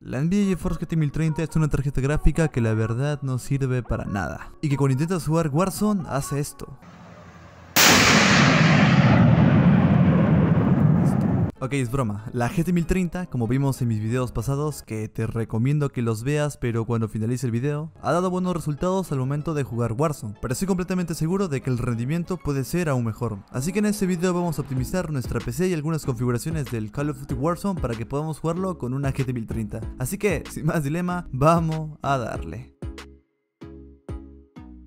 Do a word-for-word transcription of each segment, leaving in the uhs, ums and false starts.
La NVIDIA GeForce G T mil treinta es una tarjeta gráfica que la verdad no sirve para nada, y que cuando intentas jugar Warzone hace esto. Ok, es broma, la G T mil treinta, como vimos en mis videos pasados, que te recomiendo que los veas pero cuando finalice el video, ha dado buenos resultados al momento de jugar Warzone, pero estoy completamente seguro de que el rendimiento puede ser aún mejor. Así que en este video vamos a optimizar nuestra P C y algunas configuraciones del Call of Duty Warzone para que podamos jugarlo con una G T mil treinta. Así que, sin más dilema, vamos a darle.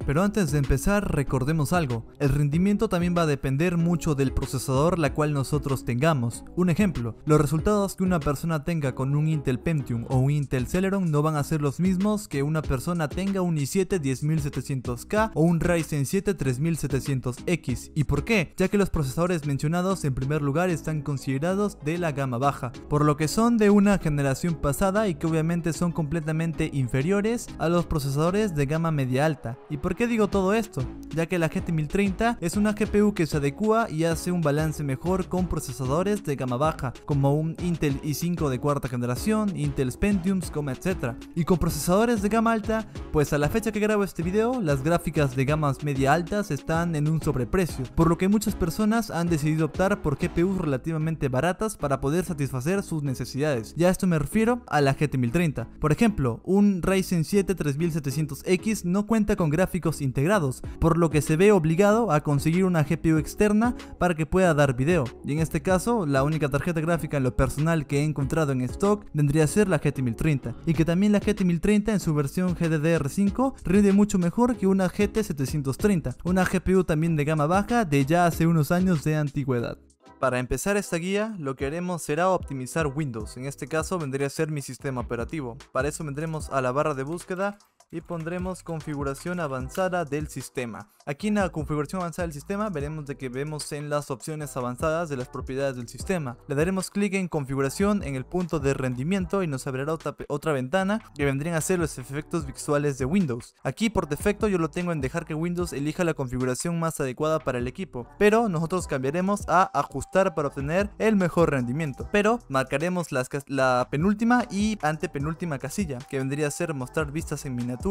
Pero antes de empezar, recordemos algo, el rendimiento también va a depender mucho del procesador la cual nosotros tengamos. Un ejemplo, los resultados que una persona tenga con un Intel Pentium o un Intel Celeron no van a ser los mismos que una persona tenga un i siete diez mil setecientos K o un Ryzen siete tres mil setecientos equis. ¿Y por qué? Ya que los procesadores mencionados en primer lugar están considerados de la gama baja, por lo que son de una generación pasada y que obviamente son completamente inferiores a los procesadores de gama media alta. ¿Y por ¿Por qué digo todo esto? Ya que la G T mil treinta es una G P U que se adecua y hace un balance mejor con procesadores de gama baja, como un Intel i cinco de cuarta generación, Intel Pentiums, etcétera. Y con procesadores de gama alta, pues a la fecha que grabo este video, las gráficas de gamas media altas están en un sobreprecio, por lo que muchas personas han decidido optar por G P Us relativamente baratas para poder satisfacer sus necesidades. Y a esto me refiero a la G T mil treinta. Por ejemplo, un Ryzen siete tres mil setecientos equis no cuenta con gráficos integrados, por lo que se ve obligado a conseguir una G P U externa para que pueda dar video, y en este caso la única tarjeta gráfica en lo personal que he encontrado en stock vendría a ser la G T mil treinta, y que también la G T mil treinta en su versión G D D R cinco rinde mucho mejor que una G T setecientos treinta, una G P U también de gama baja de ya hace unos años de antigüedad. Para empezar esta guía, lo que haremos será optimizar Windows, en este caso vendría a ser mi sistema operativo. Para eso vendremos a la barra de búsqueda y pondremos configuración avanzada del sistema. Aquí en la configuración avanzada del sistema veremos de que vemos en las opciones avanzadas de las propiedades del sistema. Le daremos clic en configuración en el punto de rendimiento y nos abrirá otra, otra ventana que vendrían a ser los efectos visuales de Windows. Aquí por defecto yo lo tengo en dejar que Windows elija la configuración más adecuada para el equipo, pero nosotros cambiaremos a ajustar para obtener el mejor rendimiento. Pero marcaremos las, la penúltima y antepenúltima casilla, que vendría a ser mostrar vistas en miniatura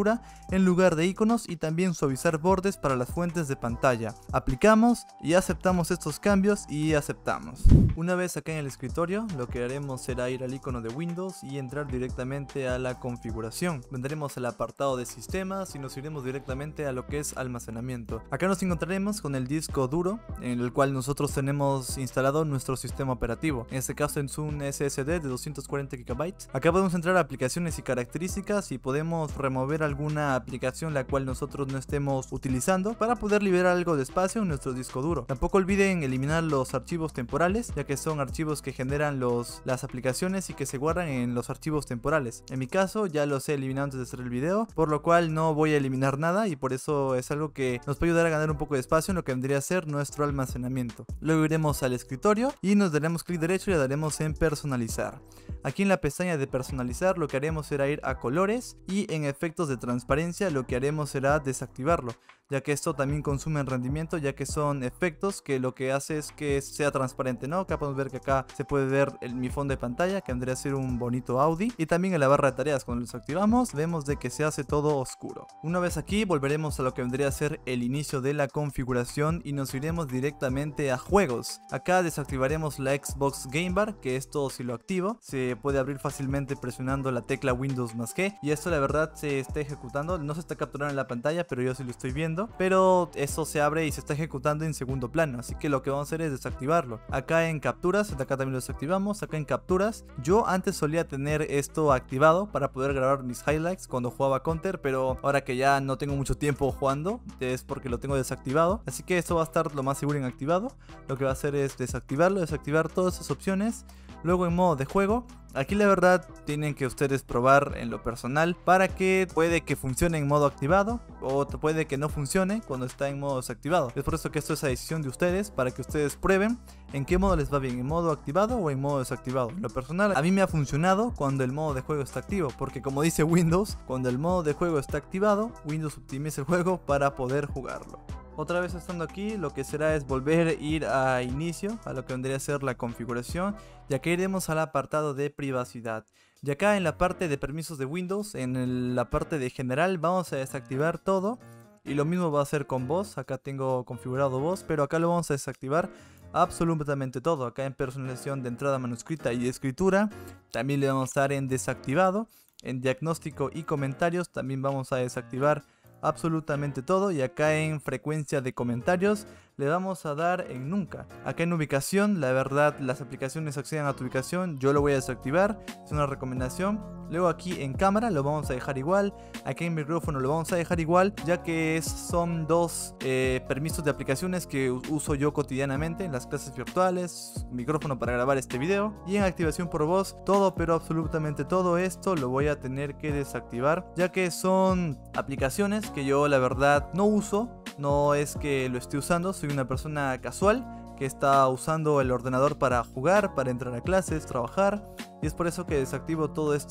en lugar de iconos, y también suavizar bordes para las fuentes de pantalla. Aplicamos y aceptamos estos cambios y aceptamos. Una vez acá en el escritorio, lo que haremos será ir al icono de Windows y entrar directamente a la configuración. Vendremos al apartado de sistemas y nos iremos directamente a lo que es almacenamiento. Acá nos encontraremos con el disco duro en el cual nosotros tenemos instalado nuestro sistema operativo. En este caso es un S S D de doscientos cuarenta gigabytes. Acá podemos entrar a aplicaciones y características y podemos remover alguna aplicación la cual nosotros no estemos utilizando para poder liberar algo de espacio en nuestro disco duro. Tampoco olviden eliminar los archivos temporales, ya que son archivos que generan los, las aplicaciones y que se guardan en los archivos temporales. En mi caso ya los he eliminado antes de hacer el video, por lo cual no voy a eliminar nada, y por eso es algo que nos puede ayudar a ganar un poco de espacio en lo que vendría a ser nuestro almacenamiento. Luego iremos al escritorio y nos daremos clic derecho y le daremos en personalizar. Aquí en la pestaña de personalizar lo que haremos será ir a colores, y en efectos de transparencia lo que haremos será desactivarlo, ya que esto también consume en rendimiento, ya que son efectos que lo que hace es que sea transparente, ¿no? Acá podemos ver que acá se puede ver el, mi fondo de pantalla, que vendría a ser un bonito Audi, y también en la barra de tareas cuando los activamos vemos de que se hace todo oscuro. Una vez aquí volveremos a lo que vendría a ser el inicio de la configuración y nos iremos directamente a juegos. Acá desactivaremos la Xbox Game Bar, que esto si lo activo se puede abrir fácilmente presionando la tecla Windows más G, y esto la verdad se está ejecutando, no se está capturando en la pantalla pero yo sí lo estoy viendo, pero eso se abre y se está ejecutando en segundo plano, así que lo que vamos a hacer es desactivarlo. Acá en capturas, acá también lo desactivamos. Acá en capturas, yo antes solía tener esto activado para poder grabar mis highlights cuando jugaba Counter, pero ahora que ya no tengo mucho tiempo jugando es porque lo tengo desactivado, así que esto va a estar lo más seguro en activado. Lo que va a hacer es desactivarlo, desactivar todas esas opciones. Luego en modo de juego, aquí la verdad tienen que ustedes probar en lo personal, para que puede que funcione en modo activado o puede que no funcione cuando está en modo desactivado. Es por eso que esto es a decisión de ustedes, para que ustedes prueben en qué modo les va bien, en modo activado o en modo desactivado. En lo personal a mí me ha funcionado cuando el modo de juego está activo, porque como dice Windows, cuando el modo de juego está activado, Windows optimiza el juego para poder jugarlo. Otra vez estando aquí, lo que será es volver a ir a inicio, a lo que vendría a ser la configuración, ya que iremos al apartado de privacidad. Y acá en la parte de permisos de Windows, en el, la parte de general, vamos a desactivar todo. Y lo mismo va a hacer con voz. Acá tengo configurado voz, pero acá lo vamos a desactivar absolutamente todo. Acá en personalización de entrada manuscrita y escritura, también le vamos a dar en desactivado. En diagnóstico y comentarios también vamos a desactivar absolutamente todo. Y acá en frecuencia de comentarios le vamos a dar en nunca. Acá en ubicación, la verdad, las aplicaciones accedan a tu ubicación, yo lo voy a desactivar, es una recomendación. Luego aquí en cámara lo vamos a dejar igual. Aquí en micrófono lo vamos a dejar igual, ya que son dos eh, permisos de aplicaciones que uso yo cotidianamente en las clases virtuales. Micrófono para grabar este video. Y en activación por voz, todo, pero absolutamente todo esto lo voy a tener que desactivar, ya que son aplicaciones que yo la verdad no uso. No es que lo esté usando, soy una persona casual que está usando el ordenador para jugar, para entrar a clases, trabajar. Y es por eso que desactivo todas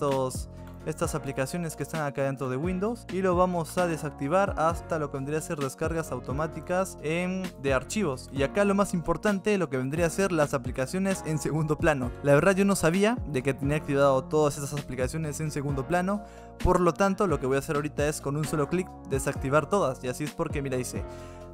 estas aplicaciones que están acá dentro de Windows. Y lo vamos a desactivar hasta lo que vendría a ser descargas automáticas en, de archivos. Y acá lo más importante, lo que vendría a ser las aplicaciones en segundo plano. La verdad yo no sabía de que tenía activado todas esas aplicaciones en segundo plano. Por lo tanto, lo que voy a hacer ahorita es con un solo clic desactivar todas. Y así es porque, mira, dice...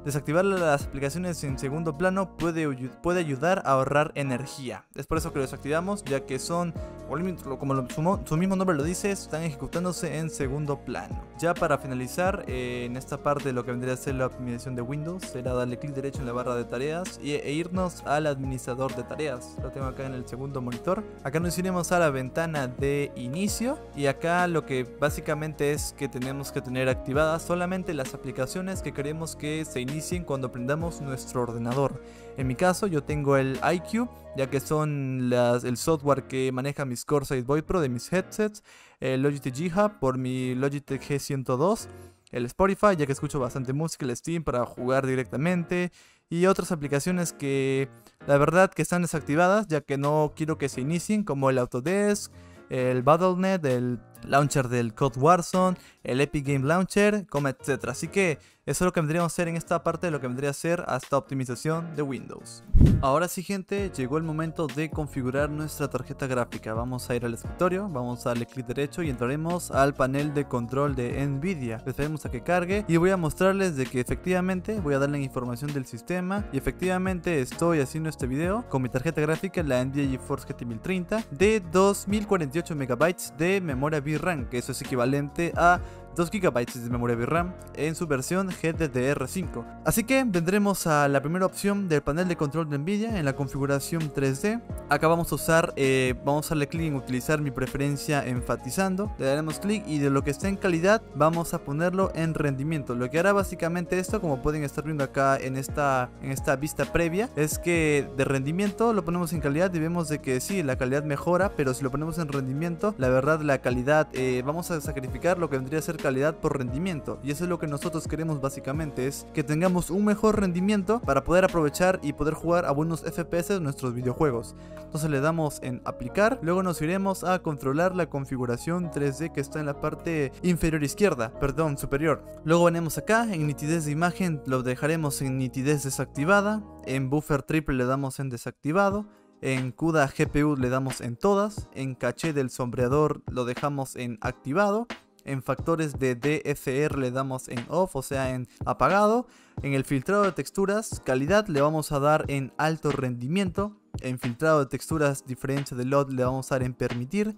Desactivar las aplicaciones en segundo plano puede, puede ayudar a ahorrar energía. Es por eso que lo desactivamos, ya que son, como su mismo nombre lo dice, están ejecutándose en segundo plano. Ya para finalizar, eh, en esta parte lo que vendría a ser la optimización de Windows, será darle clic derecho en la barra de tareas e, e irnos al administrador de tareas. Lo tengo acá en el segundo monitor. Acá nos iremos a la ventana de inicio. Y acá lo que básicamente es que tenemos que tener activadas solamente las aplicaciones que queremos que se inicien cuando prendamos nuestro ordenador. En mi caso yo tengo el I Q, ya que son las, el software que maneja mis Corsair Void Pro de mis headsets, el Logitech G-Hub por mi Logitech G ciento dos, el Spotify, ya que escucho bastante música, el Steam para jugar directamente y otras aplicaciones que la verdad que están desactivadas, ya que no quiero que se inicien, como el Autodesk, el Battle punto net, el launcher del C O D Warzone, el Epic Game Launcher, etcétera. Así que eso es lo que vendríamos a hacer en esta parte de lo que vendría a ser hasta optimización de Windows. Ahora sí, gente, llegó el momento de configurar nuestra tarjeta gráfica. Vamos a ir al escritorio, vamos a darle clic derecho y entraremos al panel de control de NVIDIA. Esperemos a que cargue y voy a mostrarles de que efectivamente voy a darle información del sistema y efectivamente estoy haciendo este video con mi tarjeta gráfica, la NVIDIA GeForce G T mil treinta de dos mil cuarenta y ocho megabytes de memoria V RAM, que eso es equivalente a dos gigabytes de memoria V RAM en su versión G D D R cinco. Así que vendremos a la primera opción del panel de control de NVIDIA en la configuración tres D. Acá vamos a usar, eh, vamos a darle clic en utilizar mi preferencia enfatizando. Le daremos clic y de lo que está en calidad vamos a ponerlo en rendimiento. Lo que hará básicamente esto, como pueden estar viendo acá en esta, en esta vista previa, es que de rendimiento lo ponemos en calidad y vemos de que sí, la calidad mejora, pero si lo ponemos en rendimiento, la verdad la calidad, eh, vamos a sacrificar lo que vendría a ser calidad por rendimiento, y eso es lo que nosotros queremos básicamente, es que tengamos un mejor rendimiento para poder aprovechar y poder jugar a buenos F P S nuestros videojuegos. Entonces le damos en aplicar, luego nos iremos a controlar la configuración tres D que está en la parte inferior izquierda, perdón, superior. Luego venimos acá, en nitidez de imagen lo dejaremos en nitidez desactivada, en buffer triple le damos en desactivado, en CUDA G P U le damos en todas, en caché del sombreador lo dejamos en activado, en factores de D F R le damos en off, o sea en apagado. En el filtrado de texturas, calidad, le vamos a dar en alto rendimiento. En filtrado de texturas, diferencia de L O D, le vamos a dar en permitir.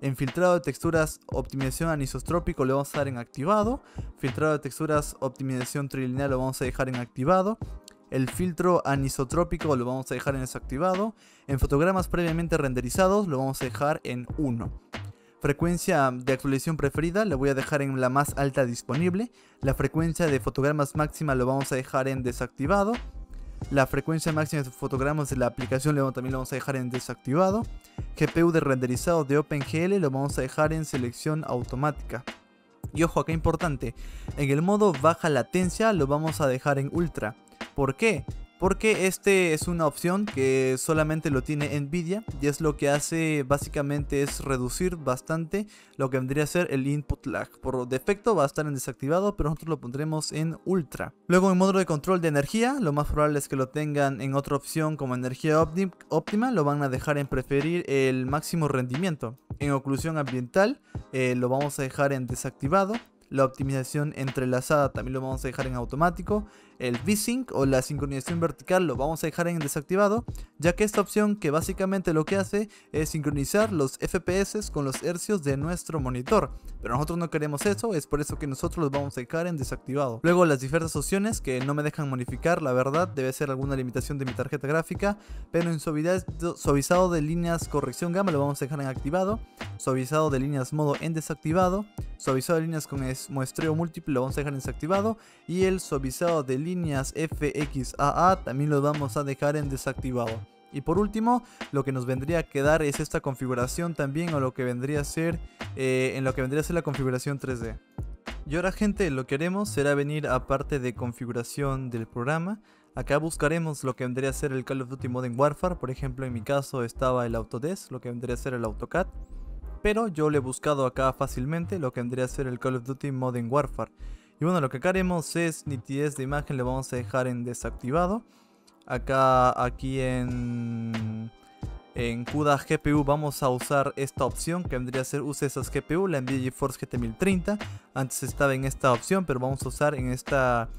En filtrado de texturas, optimización anisotrópico le vamos a dar en activado. Filtrado de texturas, optimización trilineal lo vamos a dejar en activado. El filtro anisotrópico lo vamos a dejar en desactivado. En fotogramas previamente renderizados lo vamos a dejar en uno. Frecuencia de actualización preferida la voy a dejar en la más alta disponible. La frecuencia de fotogramas máxima lo vamos a dejar en desactivado. La frecuencia máxima de fotogramas de la aplicación también lo vamos a dejar en desactivado. G P U de renderizado de OpenGL lo vamos a dejar en selección automática. Y ojo, acá importante, en el modo baja latencia lo vamos a dejar en ultra. ¿Por qué? porque este es una opción que solamente lo tiene NVIDIA, y es lo que hace básicamente es reducir bastante lo que vendría a ser el input lag. Por defecto va a estar en desactivado, pero nosotros lo pondremos en ultra. Luego en modo de control de energía, lo más probable es que lo tengan en otra opción como energía óptima, lo van a dejar en preferir el máximo rendimiento. En oclusión ambiental eh, lo vamos a dejar en desactivado. La optimización entrelazada también lo vamos a dejar en automático. El V-Sync o la sincronización vertical lo vamos a dejar en desactivado, ya que esta opción que básicamente lo que hace es sincronizar los F P S con los hercios de nuestro monitor, pero nosotros no queremos eso, es por eso que nosotros los vamos a dejar en desactivado. Luego las diversas opciones que no me dejan modificar, la verdad, debe ser alguna limitación de mi tarjeta gráfica, pero en suavizado de líneas corrección gamma lo vamos a dejar en activado, suavizado de líneas modo en desactivado, suavizado de líneas con muestreo múltiple lo vamos a dejar en desactivado, y el suavizado de líneas F X A A también lo vamos a dejar en desactivado. Y por último, lo que nos vendría a quedar es esta configuración también, o lo que vendría a ser eh, en lo que vendría a ser la configuración tres D. Y ahora, gente, lo que haremos será venir a parte de configuración del programa. Acá buscaremos lo que vendría a ser el Call of Duty Modern Warfare. Por ejemplo, en mi caso estaba el Autodesk, lo que vendría a ser el AutoCAD, pero yo le he buscado acá fácilmente lo que vendría a ser el Call of Duty Modern Warfare. Y bueno, lo que acá haremos es nitidez de imagen, le vamos a dejar en desactivado. Acá, aquí en, en CUDA G P U vamos a usar esta opción que vendría a ser use esas G P U, la NVIDIA GeForce G T mil treinta. Antes estaba en esta opción, pero vamos a usar en esta,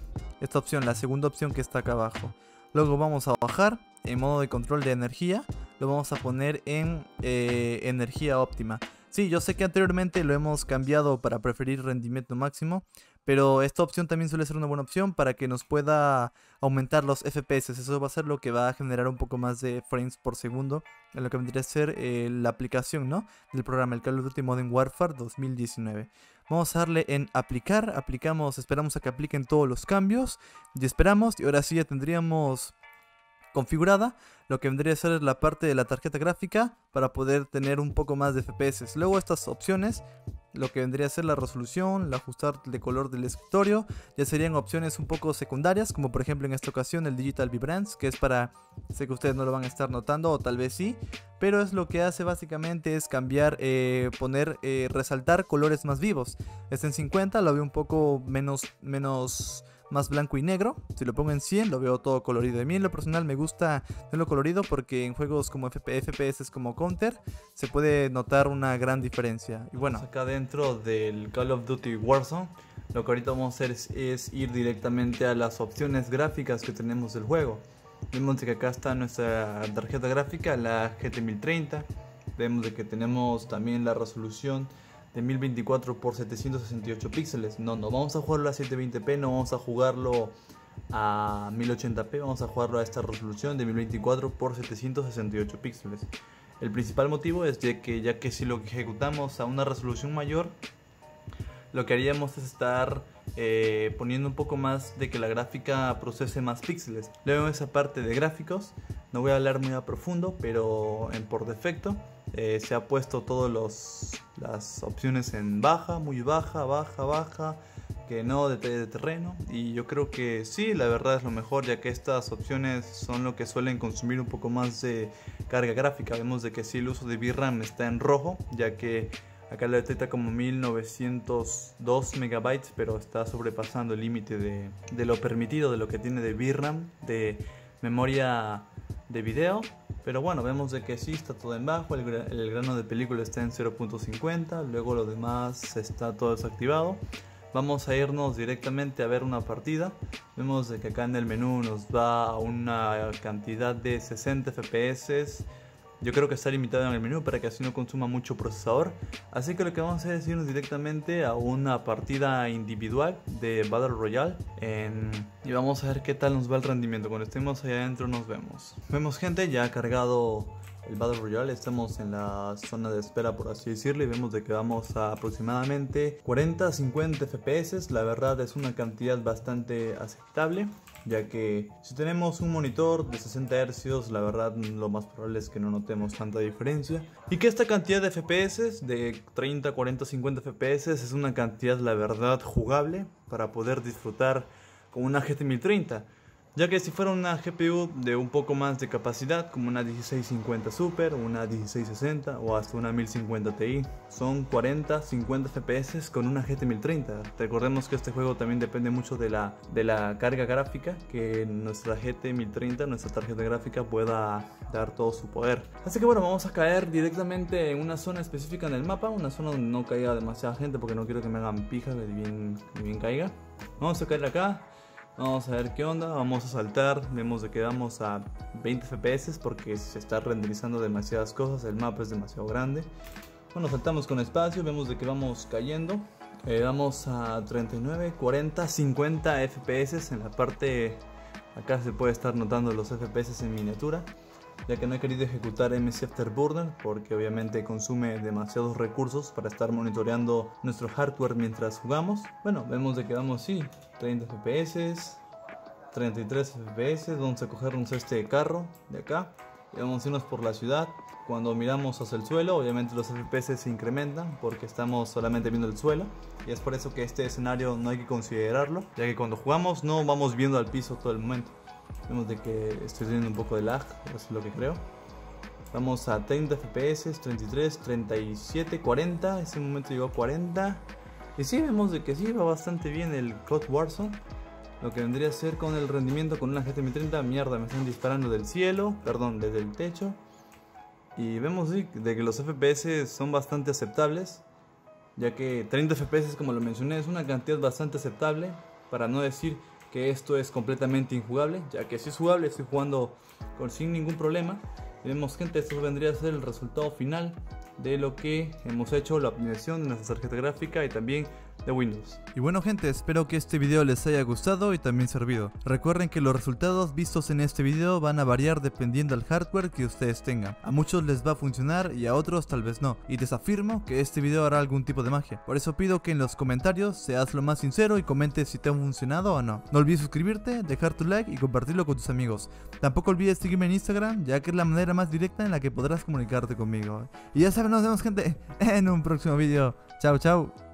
esta opción, la segunda opción que está acá abajo. Luego vamos a bajar en modo de control de energía. Lo vamos a poner en eh, energía óptima. Sí, yo sé que anteriormente lo hemos cambiado para preferir rendimiento máximo, pero esta opción también suele ser una buena opción para que nos pueda aumentar los F P S. Eso va a ser lo que va a generar un poco más de frames por segundo en lo que vendría a ser eh, la aplicación, ¿no?, del programa, el Call of Duty Modern Warfare dos mil diecinueve. Vamos a darle en aplicar. Aplicamos, esperamos a que apliquen todos los cambios y esperamos, y ahora sí ya tendríamos configurada lo que vendría a ser la parte de la tarjeta gráfica para poder tener un poco más de F P S. Luego estas opciones, lo que vendría a ser la resolución, el ajustar de color del escritorio, ya serían opciones un poco secundarias, como por ejemplo en esta ocasión el Digital Vibrance, que es para, sé que ustedes no lo van a estar notando, o tal vez sí, pero es lo que hace básicamente es cambiar, eh, poner, eh, resaltar colores más vivos. Este en cincuenta lo veo un poco menos, menos... más blanco y negro. Si lo pongo en cien lo veo todo colorido. A mí en lo personal me gusta tenerlo colorido porque en juegos como F P S como Counter se puede notar una gran diferencia. Y bueno, acá dentro del Call of Duty Warzone lo que ahorita vamos a hacer es, es ir directamente a las opciones gráficas que tenemos del juego. Vemos que acá está nuestra tarjeta gráfica, la G T mil treinta. Vemos de que tenemos también la resolución de mil veinticuatro por setecientos sesenta y ocho píxeles. No, no vamos a jugarlo a setecientos veinte p, no vamos a jugarlo a mil ochenta p, vamos a jugarlo a esta resolución de mil veinticuatro por setecientos sesenta y ocho píxeles. El principal motivo es de que, ya que si lo ejecutamos a una resolución mayor, lo que haríamos es estar eh, poniendo un poco más de que la gráfica procese más píxeles. Luego en esa parte de gráficos, no voy a hablar muy a profundo, pero en por defecto eh, se ha puesto todas las opciones en baja, muy baja, baja, baja, que no, detalle de terreno. Y yo creo que sí, la verdad es lo mejor, ya que estas opciones son lo que suelen consumir un poco más de carga gráfica. Vemos de que sí, el uso de V RAM está en rojo, ya que acá la detecta como mil novecientos dos megabytes, pero está sobrepasando el límite de, de lo permitido, de lo que tiene de V RAM, de memoria de video. Pero bueno, vemos de que sí está todo en bajo, el, el grano de película está en cero punto cincuenta, luego lo demás está todo desactivado. Vamos a irnos directamente a ver una partida. Vemos de que acá en el menú nos va a una cantidad de sesenta F P S. Yo creo que está limitado en el menú para que así no consuma mucho procesador. Así que lo que vamos a hacer es irnos directamente a una partida individual de Battle Royale. En... Y vamos a ver qué tal nos va el rendimiento. Cuando estemos allá adentro nos vemos. Vemos, gente, ya ha cargado el Battle Royale. Estamos en la zona de espera, por así decirlo. Y vemos de que vamos a aproximadamente cuarenta a cincuenta F P S. La verdad es una cantidad bastante aceptable, ya que si tenemos un monitor de sesenta hercios, la verdad lo más probable es que no notemos tanta diferencia. Y que esta cantidad de F P S, de treinta, cuarenta, cincuenta F P S, es una cantidad, la verdad, jugable para poder disfrutar con una G T mil treinta. ya que si fuera una G P U de un poco más de capacidad, como una dieciséis cincuenta Super, una dieciséis sesenta o hasta una mil cincuenta Ti, son cuarenta a cincuenta F P S con una G T mil treinta. Recordemos que este juego también depende mucho de la, de la carga gráfica, que nuestra G T mil treinta, nuestra tarjeta gráfica, pueda dar todo su poder. Así que bueno, vamos a caer directamente en una zona específica en el mapa, una zona donde no caiga demasiada gente, porque no quiero que me hagan pijas, que bien, bien caiga. Vamos a caer acá. Vamos a ver qué onda, vamos a saltar, vemos de que vamos a veinte F P S porque se está renderizando demasiadas cosas, el mapa es demasiado grande. Bueno, saltamos con espacio, vemos de que vamos cayendo, eh, vamos a treinta y nueve, cuarenta, cincuenta F P S, en la parte, acá se puede estar notando los F P S en miniatura, ya que no he querido ejecutar M C Afterburner porque obviamente consume demasiados recursos para estar monitoreando nuestro hardware mientras jugamos. Bueno, vemos de que vamos, sí, treinta F P S, treinta y tres F P S, vamos a cogernos este carro de acá y vamos a irnos por la ciudad. Cuando miramos hacia el suelo, obviamente los F P S se incrementan porque estamos solamente viendo el suelo, y es por eso que este escenario no hay que considerarlo, ya que cuando jugamos no vamos viendo al piso todo el momento. Vemos de que estoy teniendo un poco de lag, es lo que creo. Vamos a treinta F P S, treinta y tres, treinta y siete, cuarenta, ese momento llegó a cuarenta. Y sí, vemos de que sí, va bastante bien el C O D Warzone. Lo que vendría a ser con el rendimiento con una G T mil treinta, mierda, me están disparando del cielo, perdón, desde el techo. Y vemos de que los F P S son bastante aceptables, ya que treinta F P S, como lo mencioné, es una cantidad bastante aceptable, para no decir que esto es completamente injugable, ya que si es jugable, estoy jugando con, sin ningún problema. Y vemos, gente, esto vendría a ser el resultado final de lo que hemos hecho, la optimización de nuestra tarjeta gráfica y también de Windows. Y bueno, gente, espero que este video les haya gustado y también servido. Recuerden que los resultados vistos en este video van a variar dependiendo del hardware que ustedes tengan. A muchos les va a funcionar y a otros tal vez no, y les afirmo que este video hará algún tipo de magia. Por eso pido que en los comentarios seas lo más sincero y comentes si te ha funcionado o no. No olvides suscribirte, dejar tu like y compartirlo con tus amigos. Tampoco olvides seguirme en Instagram, ya que es la manera más directa en la que podrás comunicarte conmigo. Y ya saben, nos vemos, gente, en un próximo video. Chao, chao.